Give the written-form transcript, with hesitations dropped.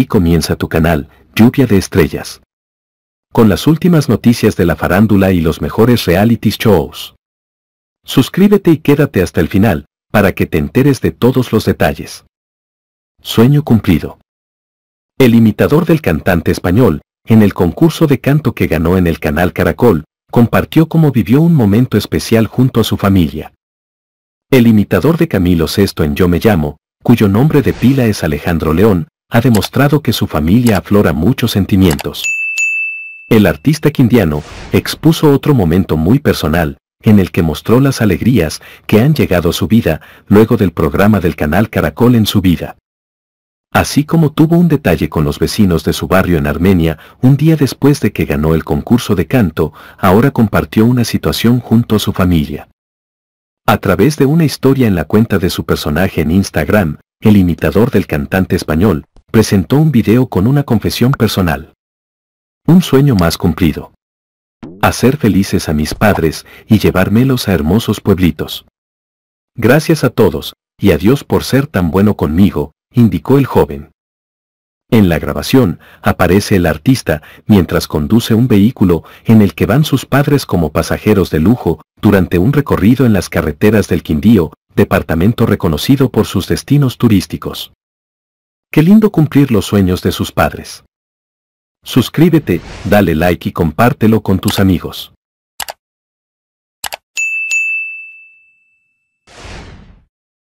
aquí comienza tu canal, Lluvia de Estrellas. Con las últimas noticias de la farándula y los mejores reality shows. Suscríbete y quédate hasta el final, para que te enteres de todos los detalles. Sueño cumplido. El imitador del cantante español, en el concurso de canto que ganó en el Canal Caracol, compartió cómo vivió un momento especial junto a su familia. El imitador de Camilo Sesto en Yo me llamo, cuyo nombre de pila es Alejandro León, ha demostrado que su familia aflora muchos sentimientos. El artista quindiano expuso otro momento muy personal, en el que mostró las alegrías que han llegado a su vida luego del programa del Canal Caracol En Su Vida. Así como tuvo un detalle con los vecinos de su barrio en Armenia un día después de que ganó el concurso de canto, ahora compartió una situación junto a su familia. A través de una historia en la cuenta de su personaje en Instagram, el imitador del cantante español presentó un video con una confesión personal. Un sueño más cumplido. Hacer felices a mis padres y llevármelos a hermosos pueblitos. Gracias a todos, y a Dios por ser tan bueno conmigo, indicó el joven. En la grabación, aparece el artista mientras conduce un vehículo en el que van sus padres como pasajeros de lujo durante un recorrido en las carreteras del Quindío, departamento reconocido por sus destinos turísticos. Qué lindo cumplir los sueños de sus padres. Suscríbete, dale like y compártelo con tus amigos.